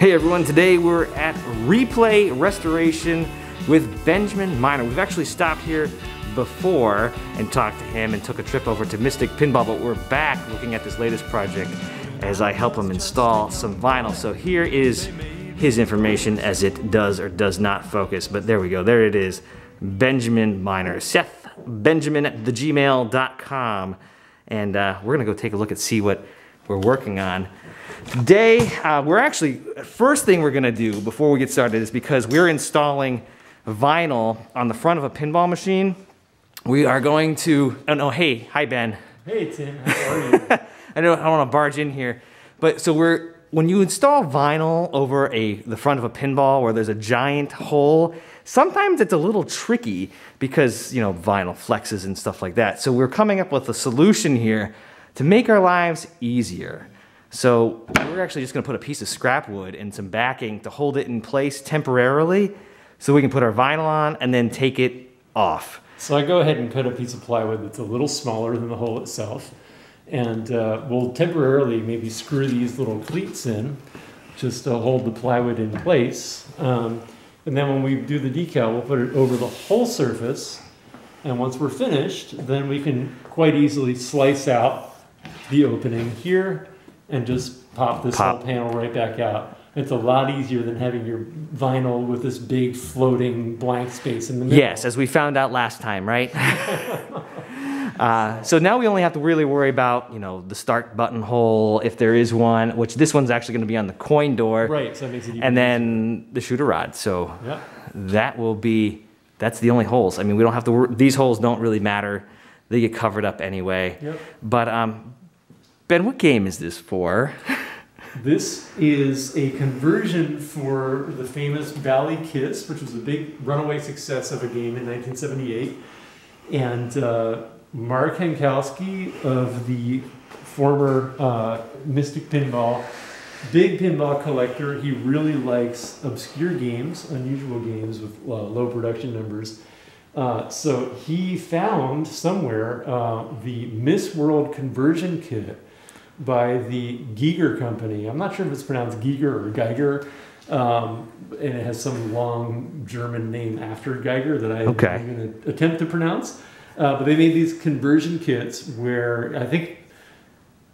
Hey everyone, today we're at Replay Restoration with Benjamin Miner. We've actually stopped here before and talked to him and took a trip over to Mystic Pinball, but we're back looking at this latest project as I help him install some vinyl. So here is his information as it does or does not focus, but there we go, there it is. Benjamin Miner, sethbenjamin@gmail.com. And we're gonna go take a look and see what we're working on. Today, first thing we're gonna do before we get started is because we're installing vinyl on the front of a pinball machine, we are going to, hi Ben. Hey Tim, how are you? I don't wanna barge in here, but so when you install vinyl over the front of a pinball where there's a giant hole, sometimes it's a little tricky because, you know, vinyl flexes and stuff like that. So we're coming up with a solution here to make our lives easier. So we're actually just gonna put a piece of scrap wood and some backing to hold it in place temporarily so we can put our vinyl on and then take it off. So I go ahead and cut a piece of plywood that's a little smaller than the hole itself. And we'll temporarily maybe screw these little cleats in just to hold the plywood in place. And then when we do the decal, we'll put it over the whole surface. And once we're finished, then we can quite easily slice out the opening here and just pop this whole panel right back out. It's a lot easier than having your vinyl with this big floating blank space in the middle. Yes, as we found out last time, right? So now we only have to really worry about, you know, the start button hole, if there is one, which this one's actually going to be on the coin door. Right, so that makes it easier. And then the shooter rod, so yeah. That will be, that's the only holes. I mean, we don't have to, these holes don't really matter. They get covered up anyway. Yep. But Ben, what game is this for? This is a conversion for the famous Bally Kiss, which was a big runaway success of a game in 1978. And Mark Hankowski of the former Mystic Pinball, big pinball collector. He really likes obscure games, unusual games with low production numbers. So he found somewhere the Miss World conversion kit by the Geiger company. I'm not sure if it's pronounced Geiger or Geiger, and it has some long German name after Geiger that I'm going to attempt to pronounce. But they made these conversion kits where I think,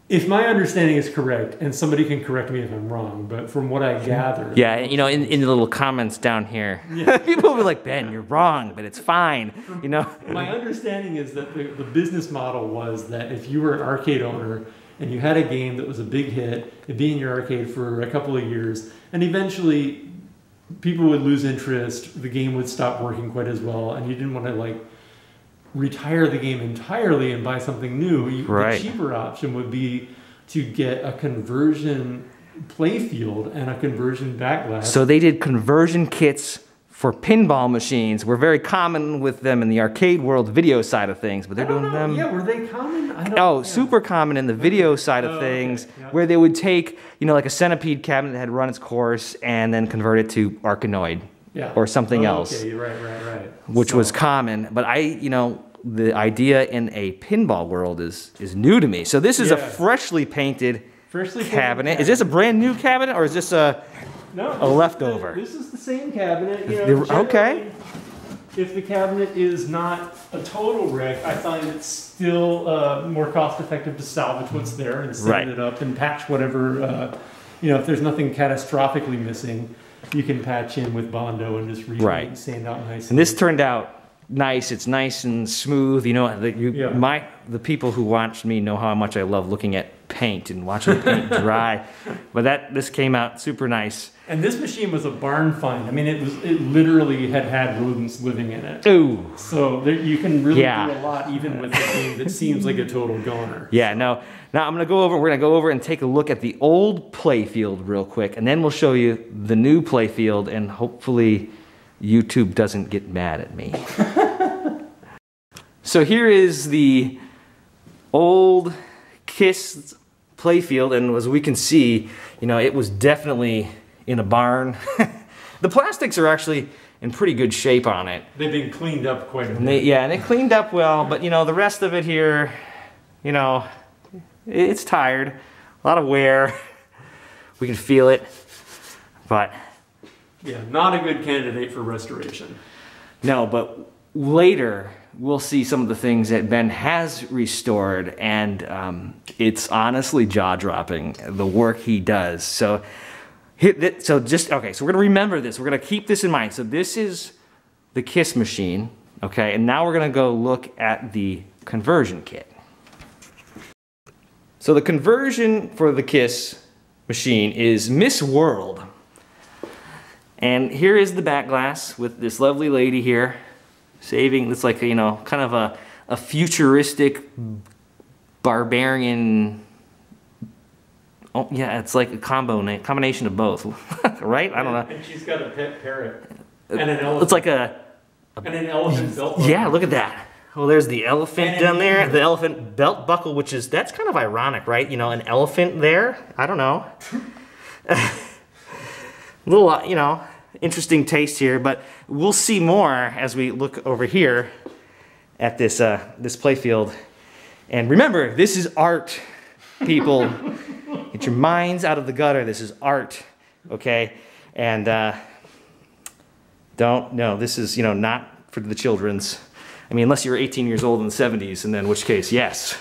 if my understanding is correct, and somebody can correct me if I'm wrong, but from what I gather. Yeah, you know, in the little comments down here, yeah. People will be like, Ben, you're wrong, but it's fine, you know. My understanding is that the business model was that if you were an arcade owner, and you had a game that was a big hit, it'd be in your arcade for a couple of years, and eventually people would lose interest, the game would stop working quite as well, and you didn't want to like retire the game entirely and buy something new. Right. The cheaper option would be to get a conversion playfield and a conversion backlash. So they did conversion kits for pinball machines. We're very common with them in the arcade world video side of things, but they're doing them. Yeah, were they common? I don't know. Super common in the video side of things, okay. Yep. Where they would take, you know, like a centipede cabinet that had run its course and then convert it to Arkanoid, yeah, or something else. Okay, right. Which was common, but you know, the idea in a pinball world is new to me. So this is a freshly painted cabinet. Is this a brand new cabinet or is this a leftover? This is the same cabinet. You know, okay. If the cabinet is not a total wreck, I find it's still more cost-effective to salvage what's there and set it up and patch whatever. You know, if there's nothing catastrophically missing, you can patch in with Bondo and just repaint and sand out nicely. And this turned out nice. It's nice and smooth. You know, the people who watched me know how much I love looking at paint and watching paint dry. But this came out super nice. And this machine was a barn find. I mean, it literally had rodents living in it. Ooh. So you can really do a lot even with a thing that seems like a total goner. Yeah, no. Now we're gonna go over and take a look at the old playfield real quick, and then we'll show you the new playfield, and hopefully YouTube doesn't get mad at me. So here is the old Kiss playfield, and as we can see, you know, it was definitely in a barn. The plastics are actually in pretty good shape on it. They've been cleaned up quite a bit. Yeah, and it cleaned up well, but you know, the rest of it here, you know, it's tired. A lot of wear. We can feel it. But yeah, not a good candidate for restoration. No, but later we'll see some of the things that Ben has restored, and it's honestly jaw-dropping, the work he does. So we're gonna remember this. We're gonna keep this in mind. So this is the Kiss machine, okay? And now we're gonna go look at the conversion kit. So the conversion for the Kiss machine is Miss World. And here is the back glass with this lovely lady here, saving, it's like, you know, kind of a futuristic barbarian. Oh yeah, it's like a combination of both, right? I don't know. And she's got a pet parrot and an elephant. It's like an elephant belt buckle. Yeah, look at that. Well, there's the elephant down there, the elephant belt buckle, which is, that's kind of ironic, right? You know, an elephant there. I don't know. Little, you know, interesting taste here, but we'll see more as we look over here at this this playfield. And remember, this is art, people. Get your minds out of the gutter. This is art, okay? And this is, you know, not for the children's. I mean, unless you were 18 years old in the 70s, and then in which case, yes.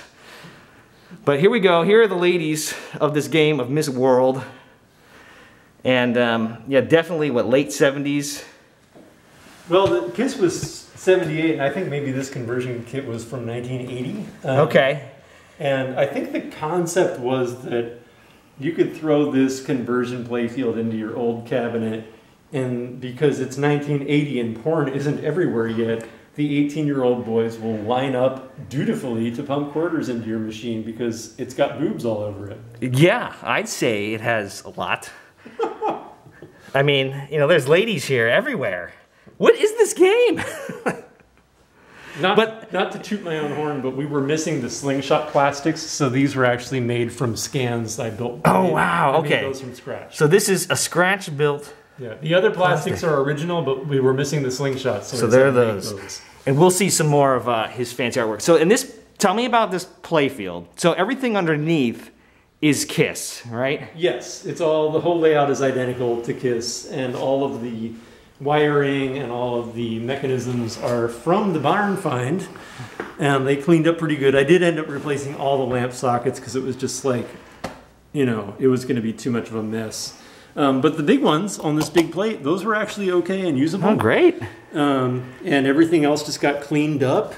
But here we go. Here are the ladies of this game of Miss World. And yeah, definitely what, late 70s? Well, the Kiss was 78, and I think maybe this conversion kit was from 1980. Okay. And I think the concept was that you could throw this conversion playfield into your old cabinet, and because it's 1980 and porn isn't everywhere yet, the 18-year-old boys will line up dutifully to pump quarters into your machine because it's got boobs all over it. Yeah, I'd say it has a lot. I mean, you know, there's ladies here everywhere. What is this game? not to toot my own horn, but we were missing the slingshot plastics, so these were actually made from scans I built. Oh, wow, okay. I made those from scratch. So this is a scratch-built... Yeah, the other plastics are original, but we were missing the slingshots. So there are those. And we'll see some more of his fancy artwork. So in this, tell me about this playfield. So everything underneath is Kiss, right? Yes, it's all, the whole layout is identical to Kiss, and all of the wiring and all of the mechanisms are from the barn find, and they cleaned up pretty good. I did end up replacing all the lamp sockets because it was just like, you know, it was going to be too much of a mess. But the big ones on this big plate, those were actually okay and usable. Oh, great. And everything else just got cleaned up.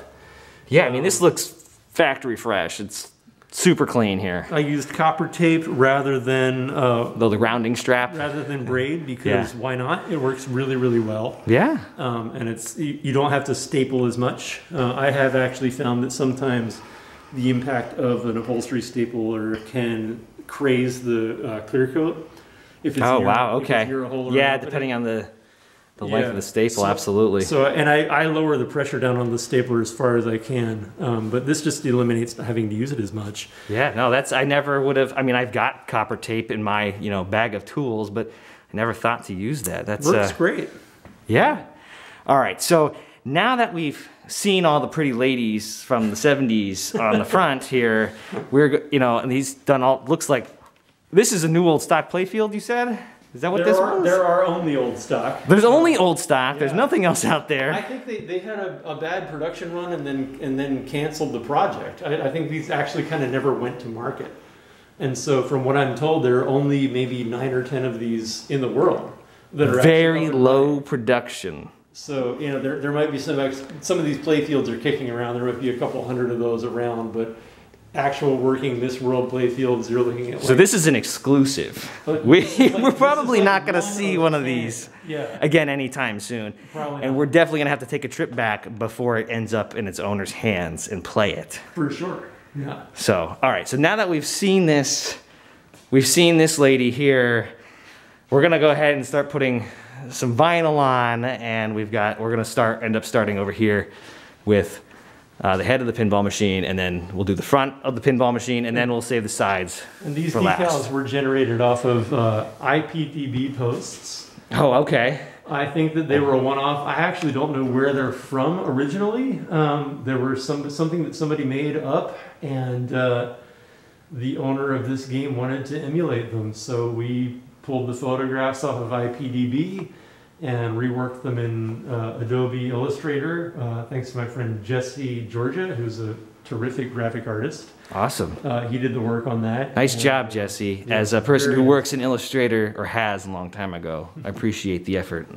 Yeah, I mean, this looks factory fresh. It's super clean here. I used copper tape rather than... the rounding strap. Rather than braid, because yeah. Why not? It works really, really well. Yeah. And it's, you don't have to staple as much. I have actually found that sometimes the impact of an upholstery stapler can craze the clear coat. Oh, wow, okay. Yeah, depending on the length of the staple, absolutely. So, and I lower the pressure down on the stapler as far as I can, but this just eliminates having to use it as much. Yeah, no, that's, I never would have, I mean, I've got copper tape in my, you know, bag of tools, but I never thought to use that. That's works great. Yeah. All right, so now that we've seen all the pretty ladies from the 70s on the front here, we're, you know, and he's done all, looks like, this is a new old stock playfield, you said? Is that what this was? There are only old stock. There's only old stock. Yeah. There's nothing else out there. I think they had a bad production run and then canceled the project. I think these actually kind of never went to market. And so from what I'm told, there are only maybe 9 or 10 of these in the world that are very low production. So, you know, there might be some of these playfields are kicking around. There might be a couple hundred of those around, but actual working Miss World playfields, you're looking at. Like, so this is an exclusive. We're probably not going to see one of these again anytime soon. Probably not. We're definitely going to have to take a trip back before it ends up in its owner's hands and play it. For sure. Yeah. So, all right. So now that we've seen this lady here. We're going to go ahead and start putting some vinyl on, and we're going to end up starting over here with. The head of the pinball machine, and then we'll do the front of the pinball machine, and then we'll save the sides. And these decals were generated off of IPDB posts. Oh, okay. I think that they were a one-off. I actually don't know where they're from originally. There were something that somebody made up, and the owner of this game wanted to emulate them, so we pulled the photographs off of IPDB and reworked them in Adobe Illustrator, thanks to my friend Jesse Georgia, who's a terrific graphic artist. Awesome. He did the work on that. Nice job, Jesse. Yeah, as a person who works in Illustrator, or has a long time ago, I appreciate the effort.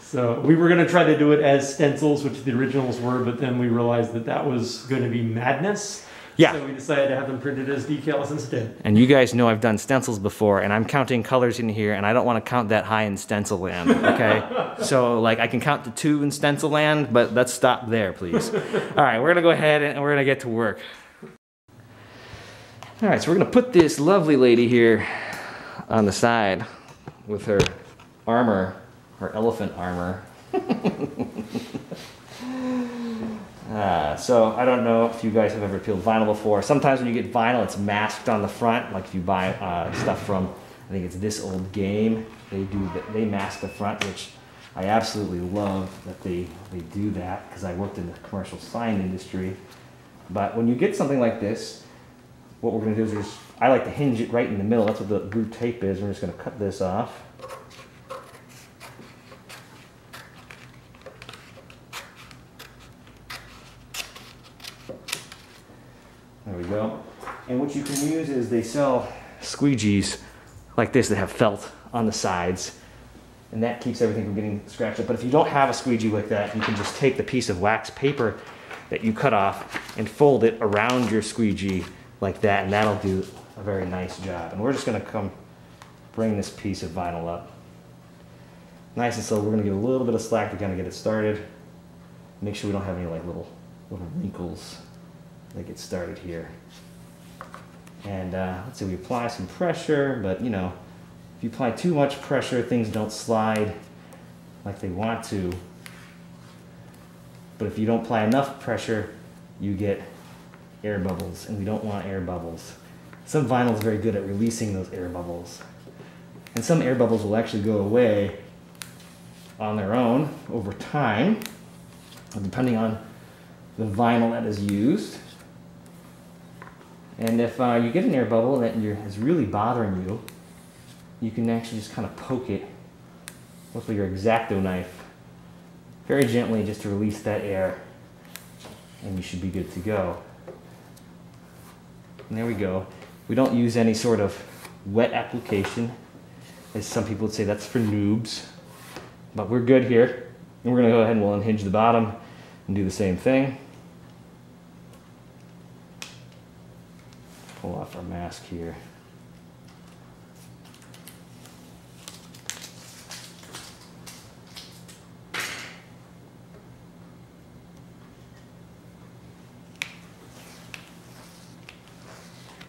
So we were going to try to do it as stencils, which the originals were, but then we realized that that was going to be madness. Yeah. So we decided to have them printed as decals instead. And you guys know I've done stencils before, and I'm counting colors in here, and I don't want to count that high in stencil land, okay? So, like, I can count to 2 in stencil land, but let's stop there, please. All right, we're going to go ahead and we're going to get to work. All right, so we're going to put this lovely lady here on the side with her armor, her elephant armor. So I don't know if you guys have ever peeled vinyl before. Sometimes when you get vinyl, it's masked on the front. Like if you buy stuff from, I think it's This Old Game, they mask the front, which I absolutely love that they do that, because I worked in the commercial sign industry. But when you get something like this, what we're going to do is I like to hinge it right in the middle. That's what the blue tape is. We're just going to cut this off. There we go. And what you can use is they sell squeegees like this that have felt on the sides, and that keeps everything from getting scratched up. But if you don't have a squeegee like that, you can just take the piece of wax paper that you cut off and fold it around your squeegee like that, and that'll do a very nice job. And we're just going to come bring this piece of vinyl up. Nice and slow. We're going to give a little bit of slack to kind of get it started. Make sure we don't have any like little wrinkles. They get started here, and let's say we apply some pressure, but you know, if you apply too much pressure, things don't slide like they want to. But if you don't apply enough pressure, you get air bubbles, and we don't want air bubbles. Some vinyl is very good at releasing those air bubbles, and some air bubbles will actually go away on their own over time, depending on the vinyl that is used. And if you get an air bubble that is really bothering you, you can actually just kind of poke it with your X-Acto knife very gently just to release that air, and you should be good to go. And there we go. We don't use any sort of wet application, as some people would say that's for noobs, but we're good here. And we're going to go ahead and we'll unhinge the bottom and do the same thing. Pull off our mask here.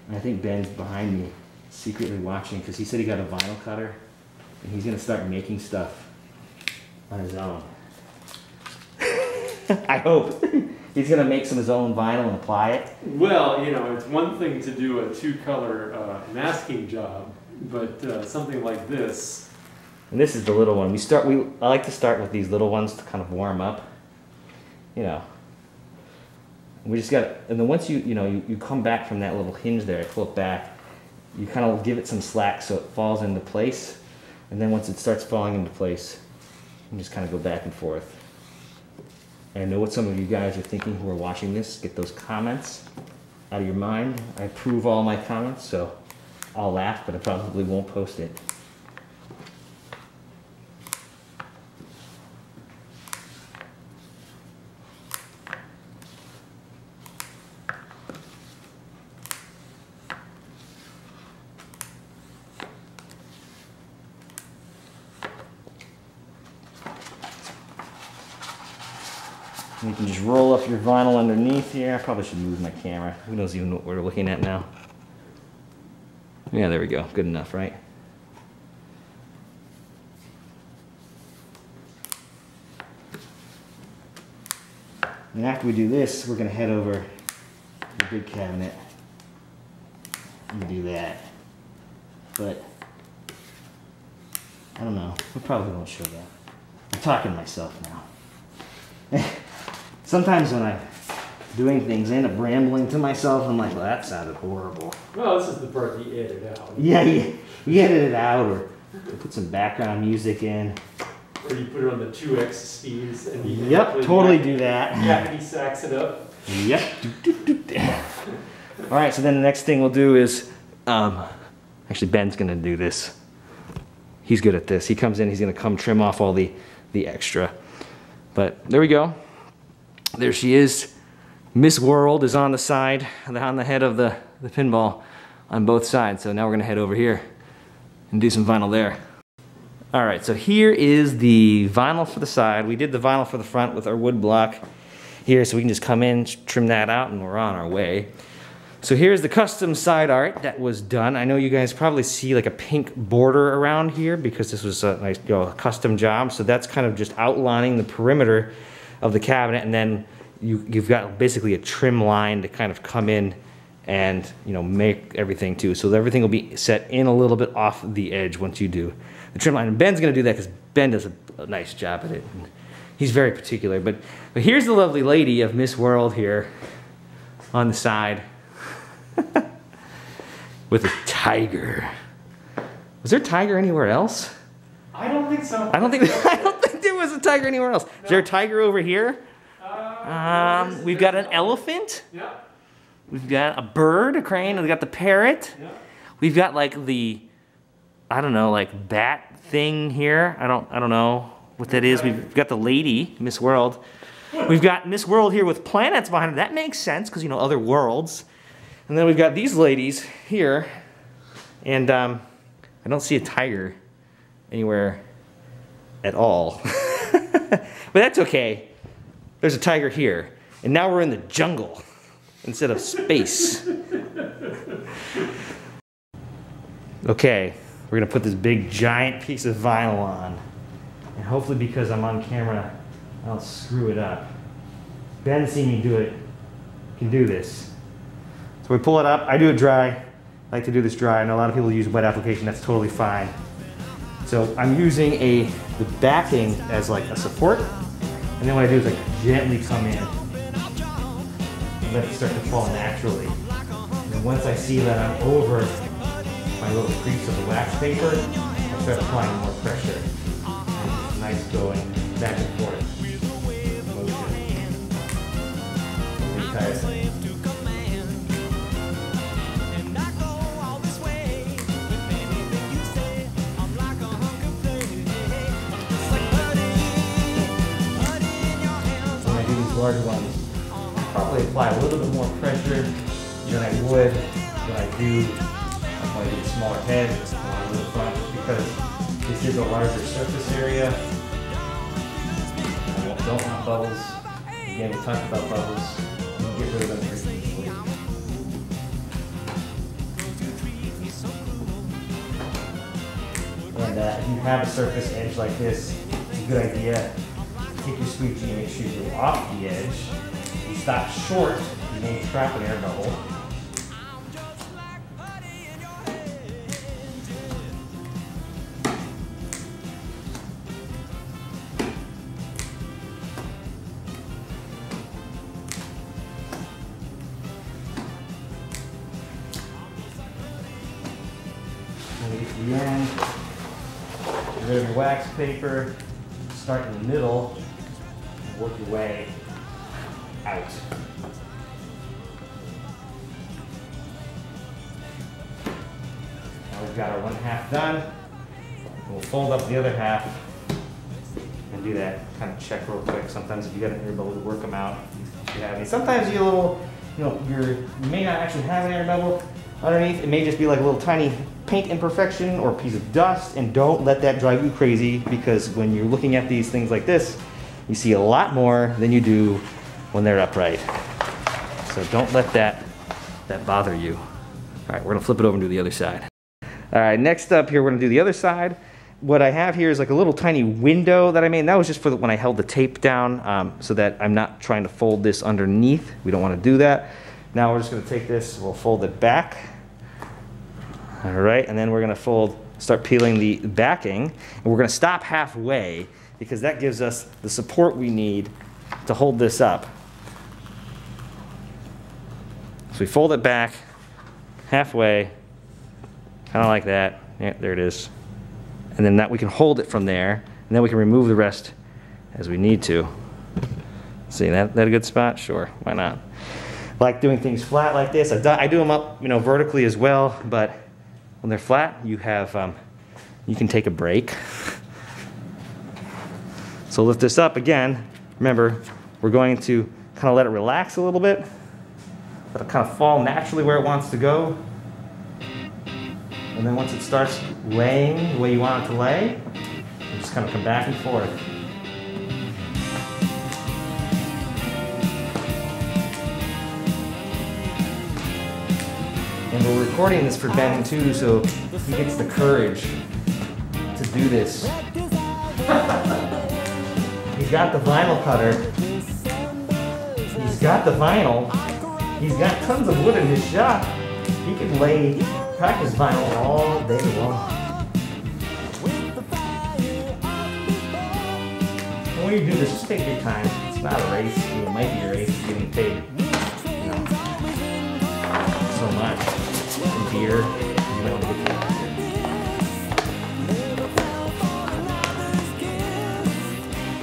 And I think Ben's behind me secretly watching, because he said he got a vinyl cutter and he's going to start making stuff on his own. I hope. He's going to make some of his own vinyl and apply it. Well, you know, it's one thing to do a 2-color masking job, but something like this. And this is the little one. I like to start with these little ones to kind of warm up. You know. We just got, and then once you come back from that little hinge there, pull it back, you kind of give it some slack so it falls into place. And then once it starts falling into place, you just kind of go back and forth. And I know what some of you guys are thinking who are watching this. Get those comments out of your mind. I approve all my comments, so I'll laugh, but I probably won't post it. You can just roll up your vinyl underneath here. I probably should move my camera. Who knows even what we're looking at now? Yeah, there we go. Good enough, right? And after we do this, we're going to head over to the big cabinet and do that. But I don't know. We probably won't show that. I'm talking to myself now. Sometimes when I'm doing things, I end up rambling to myself. I'm like, well, that sounded horrible. Well, this is the part you edit out. Yeah, you edit it out, or Put some background music in. Or you put it on the 2x speeds. And you do that. Yakety sacks it up. Yep. All right, so then the next thing we'll do is, actually Ben's gonna do this. He's good at this. He comes in, he's gonna come trim off all the extra. But there we go. There she is. Miss World is on the side, on the head of the pinball on both sides. So now we're gonna head over here and do some vinyl there. All right, so here is the vinyl for the side. We did the vinyl for the front with our wood block here, so we can just come in, trim that out, and we're on our way. So here's the custom side art that was done. I know you guys probably see like a pink border around here because this was a nice custom job. So that's kind of just outlining the perimeter of the cabinet, and then you've got basically a trim line to kind of come in and make everything too. So everything will be set in a little bit off the edge once you do the trim line. And Ben's gonna do that because Ben does a nice job at it. And he's very particular. But here's the lovely lady of Miss World here on the side with a tiger. Was there a tiger anywhere else? I don't think so. I don't think there was a tiger anywhere else. No. Is there a tiger over here? We've got an elephant. Yeah. We've got a bird, a crane, and we've got the parrot. Yeah. We've got like the, I don't know, like bat thing here. I don't know what that is. We've got the lady, Miss World. We've got Miss World here with planets behind her. That makes sense because other worlds. And then we've got these ladies here, and I don't see a tiger anywhere at all. But that's okay. There's a tiger here, and now we're in the jungle instead of space. Okay, we're gonna put this big giant piece of vinyl on, and hopefully because I'm on camera, I don't screw it up. Ben's seen me do it, can do this. So we pull it up, I do it dry. I like to do this dry. I know a lot of people use wet application, that's totally fine. So I'm using the backing as like a support, and then what I do is I gently come in and let it start to fall naturally. And then once I see that I'm over my little crease of the wax paper, I start applying more pressure. And it's nice going back and forth motion. Really tight. Larger ones, probably apply a little bit more pressure than I would when I do the smaller head on the front, because this is a larger surface area. I don't want bubbles. Again, we talked about bubbles. Get rid of them pretty easily. And if you have a surface edge like this, it's a good idea. Take your squeegee and make sure you go off the edge. You stop short, you may trap an air bubble. And get to the end, get rid of your wax paper, start in the middle. Work your way out. Now we've got our one half done. We'll fold up the other half and do that. Kind of check real quick. Sometimes if you got an air bubble, to work them out. If you have any. Sometimes you may not actually have an air bubble underneath. It may just be like a little tiny paint imperfection or a piece of dust. And don't let that drive you crazy, because when you're looking at these things like this, you see a lot more than you do when they're upright. So don't let that bother you. All right, we're gonna flip it over and do the other side. All right, next up here, we're gonna do the other side. What I have here is like a little tiny window that I made, and that was just for when I held the tape down, so that I'm not trying to fold this underneath. We don't wanna do that. Now we're just gonna take this, we'll fold it back. All right, and then we're gonna start peeling the backing, and we're gonna stop halfway, because that gives us the support we need to hold this up. So we fold it back halfway, kind of like that. Yeah, there it is. and then that we can hold it from there, and then we can remove the rest as we need to. See, that a good spot? Sure, why not? Like doing things flat like this. I do them up, you know, vertically as well, but when they're flat, you have, you can take a break. So lift this up again. Remember, we're going to kind of let it relax a little bit. Let it kind of fall naturally where it wants to go. And then once it starts laying the way you want it to lay, you just kind of come back and forth. And we're recording this for Ben too, so he gets the courage to do this. He's got the vinyl cutter. He's got the vinyl. He's got tons of wood in his shop. He could lay practice vinyl all day long. And when you do this, just take your time. It's not a race. It might be a race. It's getting paid, you know, so much. And beer. You know,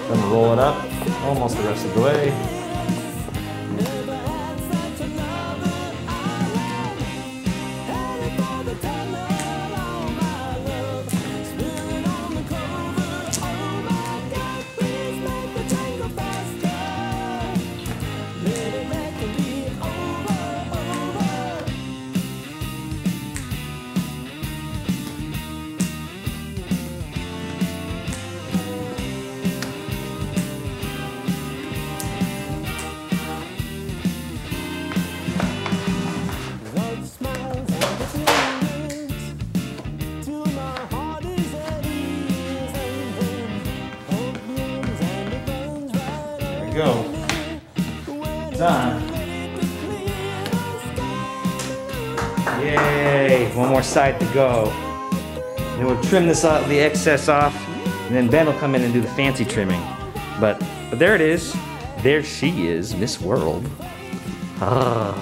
then roll it up almost the rest of the way. Side to go, and we'll trim this off, the excess off, and then Ben will come in and do the fancy trimming. But there it is. There she is, Miss World. Ah.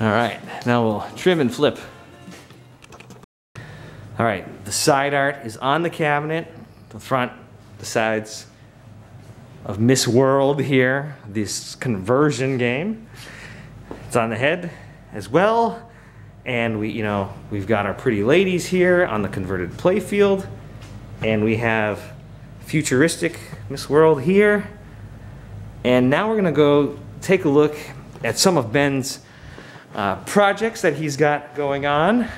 All right, now we'll trim and flip. All right, the side art is on the cabinet, the front, the sides of Miss World here, this conversion game. It's on the head as well, and we, you know, we've got our pretty ladies here on the converted playfield, and we have futuristic Miss World here. And now we're gonna go take a look at some of Ben's projects that he's got going on.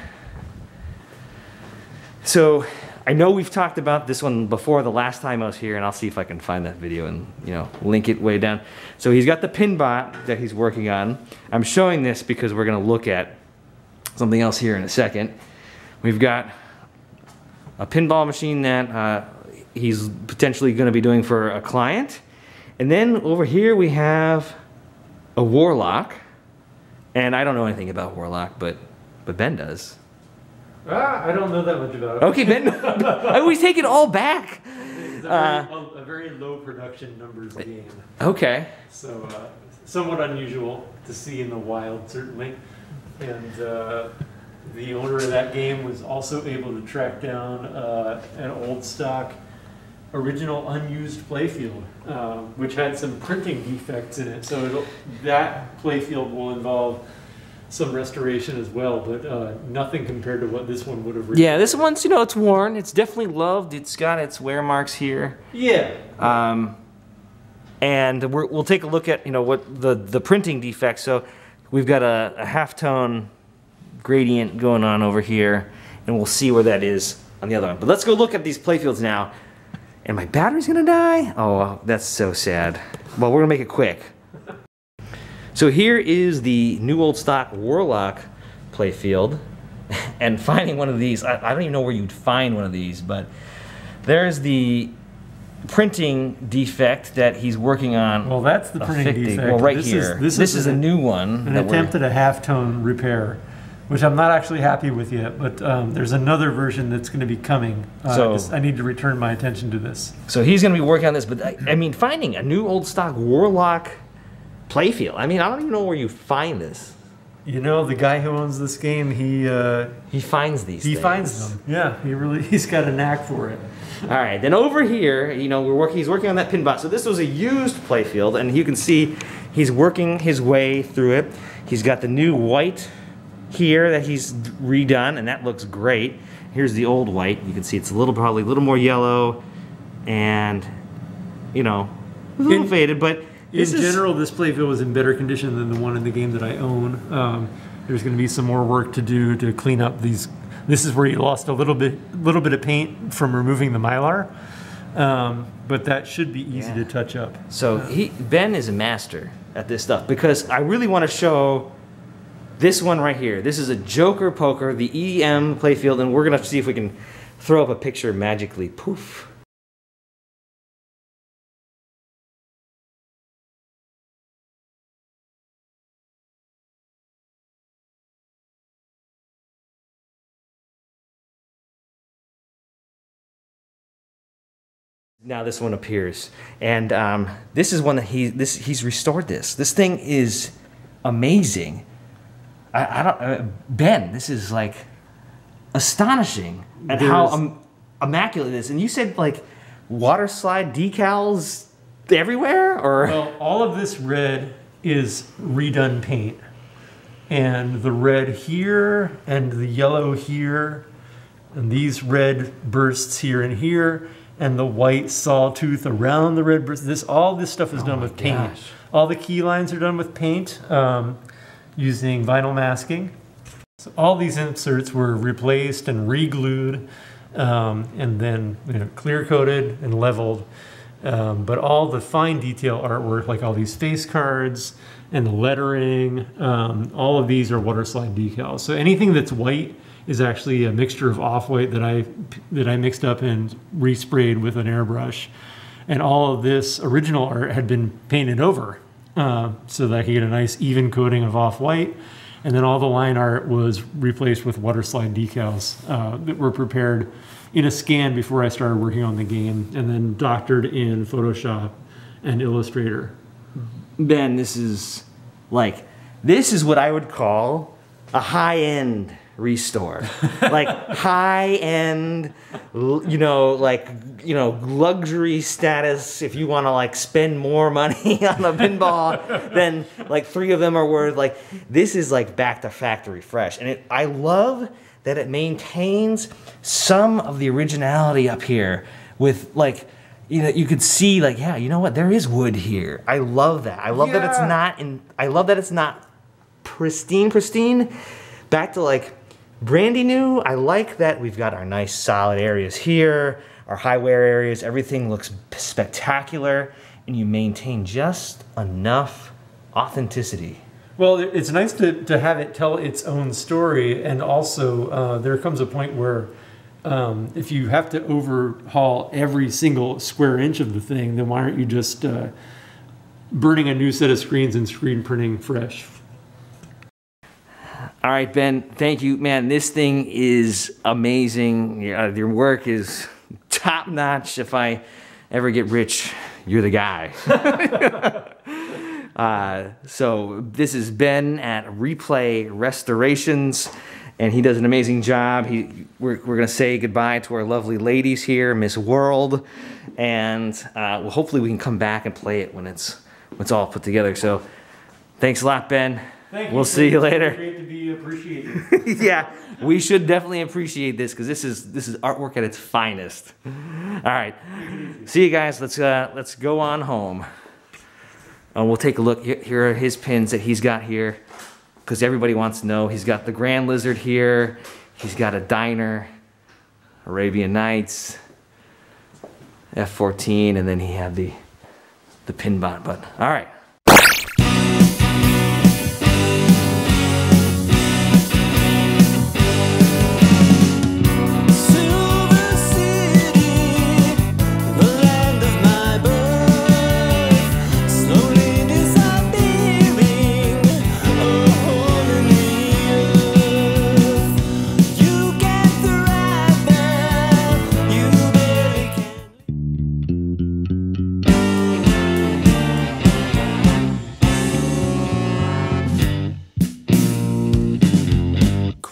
So I know we've talked about this one before the last time I was here, and I'll see if I can find that video and, you know, link it way down. So he's got the Pinbot that he's working on. I'm showing this because we're gonna look at something else here in a second. We've got a pinball machine that he's potentially gonna be doing for a client. And then over here we have a Warlock. And I don't know anything about Warlock, but Ben does. I don't know that much about it. Okay, Ben, I always take it all back. It's a very low production numbers game. Okay. So somewhat unusual to see in the wild, certainly. And the owner of that game was also able to track down an old stock, original unused playfield, which had some printing defects in it. So that playfield will involve some restoration as well, but nothing compared to what this one would have required. Yeah, this one's, you know, it's worn. It's definitely loved. It's got its wear marks here. Yeah. And we'll take a look at, you know, what the printing defects. So we've got a halftone gradient going on over here, and we'll see where that is on the other one. But let's go look at these playfields now. And my battery's gonna die? Oh, that's so sad. Well, we're gonna make it quick. So here is the new old stock Warlock playfield, and finding one of these, I don't even know where you'd find one of these, but there's the printing defect that he's working on. Well, that's the printing defect. Well, right here. This is a new one. An attempt at a halftone repair, which I'm not actually happy with yet, but there's another version that's going to be coming. So I need to return my attention to this. So he's going to be working on this, but I mean, finding a new old stock Warlock playfield. I mean, I don't even know where you find this. You know, the guy who owns this game, he finds these things. He finds them. Yeah, he really, he's got a knack for it. All right, then over here, you know, he's working on that Pinbot. So this was a used playfield, and you can see he's working his way through it. He's got the new white here that he's redone, and that looks great. Here's the old white. You can see it's a little, probably a little more yellow, and, you know, a little faded, but... In general, this playfield was in better condition than the one in the game that I own. There's going to be some more work to do to clean up these. This is where you lost a little bit of paint from removing the Mylar, but that should be easy to touch up. So Ben is a master at this stuff, because I really want to show this one right here. This is a Joker Poker, the EM playfield, and we're going to see if we can throw up a picture magically. Poof. Now this one appears, and this is one that he's restored. This thing is amazing. I don't Ben, this is like astonishing at how immaculate it is. And you said like water slide decals everywhere, or well, all of this red is redone paint, and the red here, and the yellow here, and these red bursts here and here. And the white sawtooth around the red burst. All this stuff is done with paint. Gosh. All the key lines are done with paint using vinyl masking. So all these inserts were replaced and re-glued, and then clear coated and leveled. But all the fine detail artwork, like all these face cards and the lettering, all of these are water slide decals. So anything that's white is actually a mixture of off-white that I mixed up and resprayed with an airbrush. And all of this original art had been painted over so that I could get a nice even coating of off-white. And then all the line art was replaced with water slide decals that were prepared in a scan before I started working on the game, and then doctored in Photoshop and Illustrator. Ben, this is what I would call a high-end restore. Like high-end, luxury status. If you want to like spend more money on a pinball, then like three of them are worth. Like this is like back to factory fresh, and I love that it maintains some of the originality up here with like, you could see like, yeah, you know what, there is wood here. I love that. I love that it's not in, I love that it's not pristine. Back to like brandy new. I like that we've got our nice solid areas here, our high wear areas, everything looks spectacular, and you maintain just enough authenticity. Well, it's nice to have it tell its own story, and also there comes a point where if you have to overhaul every single square inch of the thing, then why aren't you just burning a new set of screens and screen printing fresh? All right, Ben, thank you. Man, this thing is amazing. Your work is top-notch. If I ever get rich, you're the guy. So this is Ben at Replay Restorations, and he does an amazing job. We're going to say goodbye to our lovely ladies here, Miss World, and well, hopefully we can come back and play it when it's all put together. So thanks a lot, Ben. Thank you. We'll see you later. Great to be appreciated. Yeah, we should definitely appreciate this, because this is artwork at its finest. All right, see you guys. Let's go on home. We'll take a look. Here are his pins that he's got here, because everybody wants to know. He's got the Grand Lizard here. He's got a diner, Arabian Nights, F14, and then he had the Pinbot. But all right.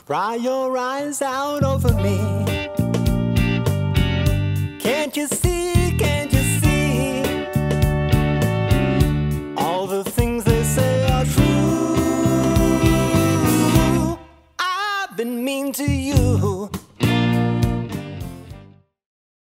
Cry your eyes out over me. Can't you see?